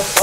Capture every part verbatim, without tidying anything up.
It's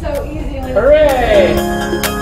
so easy when it's hooray!